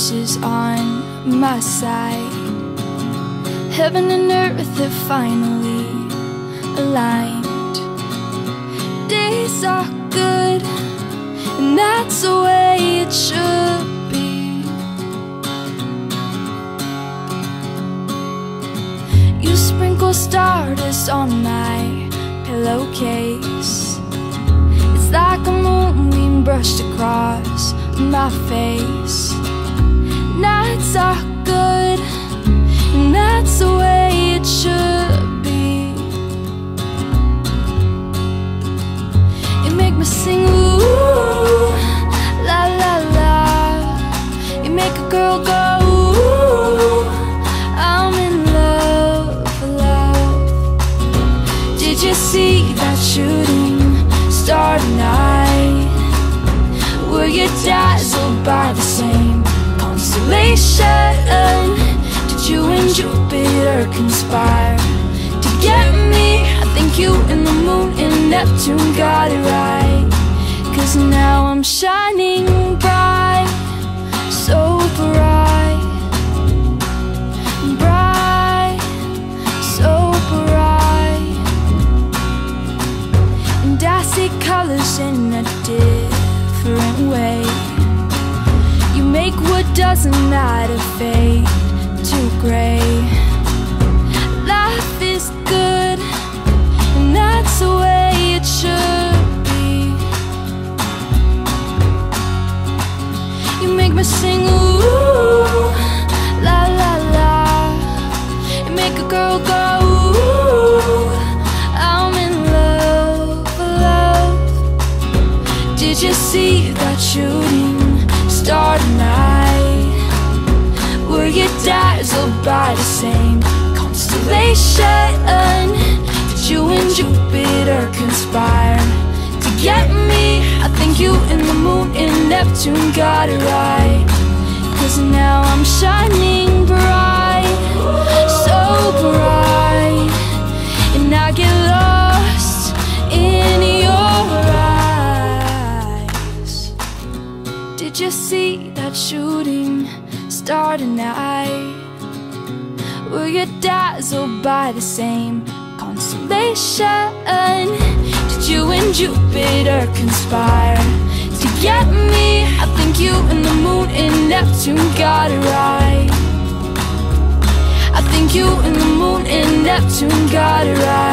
universe is on my side. Heaven and earth have finally aligned. Days are good, and that's the way it should be. You sprinkle stardust on my pillowcase. It's like a moonbeam brushed across my face. Nights are good, and that's the way it should be. You make me sing ooh, la la la. You make a girl go ooh, I'm in love, love. Did you see that shooting star tonight? Were you dazzled by the same constellation? Did you and Jupiter conspire to get me? I think you and the moon and Neptune got it right, 'cause now I'm shining bright, so bright, bright, so bright. And I see colors in a different way. You make what doesn't matter fade to gray. Life is good, and that's the way it should be. You make me sing ooh, la la la. You make a girl go ooh, I'm in love, love. Did you see that shooting star tonight? Were you dazzled by the same constellation? Did you and Jupiter conspire to get me? I think you and the moon and Neptune got it right, 'cause now I'm shining bright, so bright, and I get lost in your eyes. Did you see that shooting star tonight? Were you dazzled by the same constellation? Did you and Jupiter conspire to get me? I think you and the moon and Neptune got it right. I think you and the moon and Neptune got it right.